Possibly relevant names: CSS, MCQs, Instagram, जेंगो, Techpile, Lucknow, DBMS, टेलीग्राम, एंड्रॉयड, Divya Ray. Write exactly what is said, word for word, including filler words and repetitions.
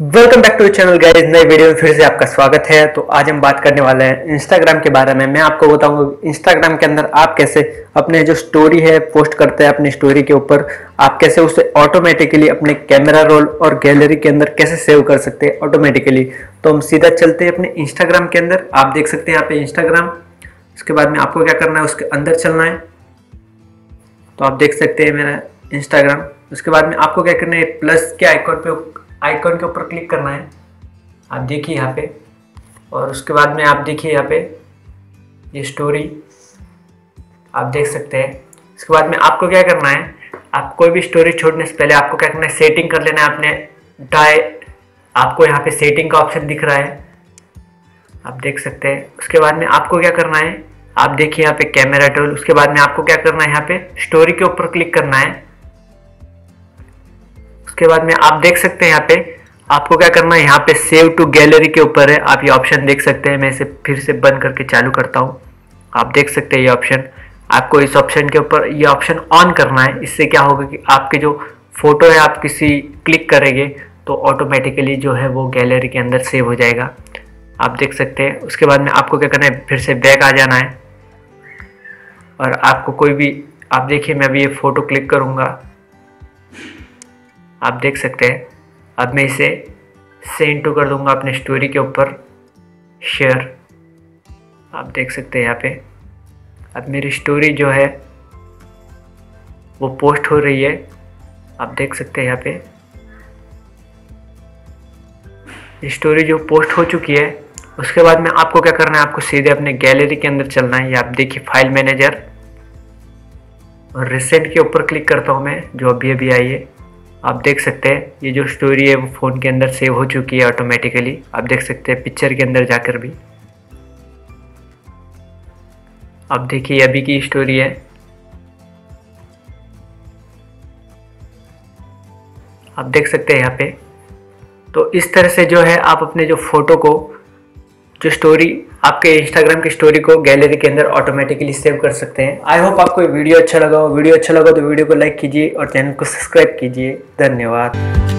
Welcome back to channel guys, नए video में फिर से आपका स्वागत है। तो आज हम बात करने वाले हैं इंस्टाग्राम के बारे में। मैं आपको बताऊंगा इंस्टाग्राम के अंदर आप कैसे अपने जो स्टोरी है पोस्ट करते हैं, अपनी स्टोरी के ऊपर आप कैसे उसे ऑटोमेटिकली अपने कैमरा रोल और गैलरी के अंदर कैसे सेव कर सकते हैं ऑटोमेटिकली। तो हम सीधा चलते हैं अपने इंस्टाग्राम के अंदर। आप देख सकते हैं यहाँ पे इंस्टाग्राम, उसके बाद में आपको क्या करना है, उसके अंदर चलना है। तो आप देख सकते हैं मेरा इंस्टाग्राम, उसके बाद में आपको क्या करना है, प्लस के आइकॉन पे आइकॉन के ऊपर क्लिक करना है। आप देखिए यहाँ पे, और उसके बाद में आप देखिए यहाँ पे ये स्टोरी आप देख सकते हैं। उसके बाद में आपको क्या करना है, आप कोई भी स्टोरी छोड़ने से पहले आपको क्या करना है, सेटिंग कर लेना है आपने डाय। आपको यहाँ पे सेटिंग का ऑप्शन दिख रहा है, आप देख सकते हैं। उसके बाद में आपको क्या करना है, आप देखिए यहाँ पे कैमरा टूल। उसके बाद में आपको क्या करना है, यहाँ पे स्टोरी के ऊपर क्लिक करना है। उसके बाद में आप देख सकते हैं यहाँ पे आपको क्या करना है, यहाँ पे सेव टू गैलरी के ऊपर है, आप ये ऑप्शन देख सकते हैं। मैं इसे फिर से बंद करके चालू करता हूँ। आप देख सकते हैं ये ऑप्शन, आपको इस ऑप्शन के ऊपर ये ऑप्शन ऑन करना है। इससे क्या होगा कि आपके जो फोटो है आप किसी क्लिक करेंगे तो ऑटोमेटिकली जो है वो गैलरी के अंदर सेव हो जाएगा, आप देख सकते हैं। उसके बाद में आपको क्या करना है, फिर से बैक आ जाना है, और आपको कोई भी, आप देखिए मैं अभी ये फ़ोटो क्लिक करूँगा, आप देख सकते हैं। अब मैं इसे सेंड टू कर दूंगा अपने स्टोरी के ऊपर, शेयर, आप देख सकते हैं यहाँ पे। अब मेरी स्टोरी जो है वो पोस्ट हो रही है, आप देख सकते हैं यहाँ पे स्टोरी जो पोस्ट हो चुकी है। उसके बाद में आपको क्या करना है, आपको सीधे अपने गैलरी के अंदर चलना है। आप देखिए फाइल मैनेजर, और रिसेंट के ऊपर क्लिक करता हूँ मैं, जो अभी अभी आई है। आप देख सकते हैं ये जो स्टोरी है वो फ़ोन के अंदर सेव हो चुकी है ऑटोमेटिकली, आप देख सकते हैं पिक्चर के अंदर जाकर भी। आप देखिए अभी की स्टोरी है, आप देख सकते हैं यहाँ पे। तो इस तरह से जो है आप अपने जो फ़ोटो को, जो स्टोरी, आपके इंस्टाग्राम की स्टोरी को गैलरी के अंदर ऑटोमेटिकली सेव कर सकते हैं। आई होप आपको ये वीडियो अच्छा लगा हो। वीडियो अच्छा लगा तो वीडियो को लाइक कीजिए और चैनल को सब्सक्राइब कीजिए। धन्यवाद।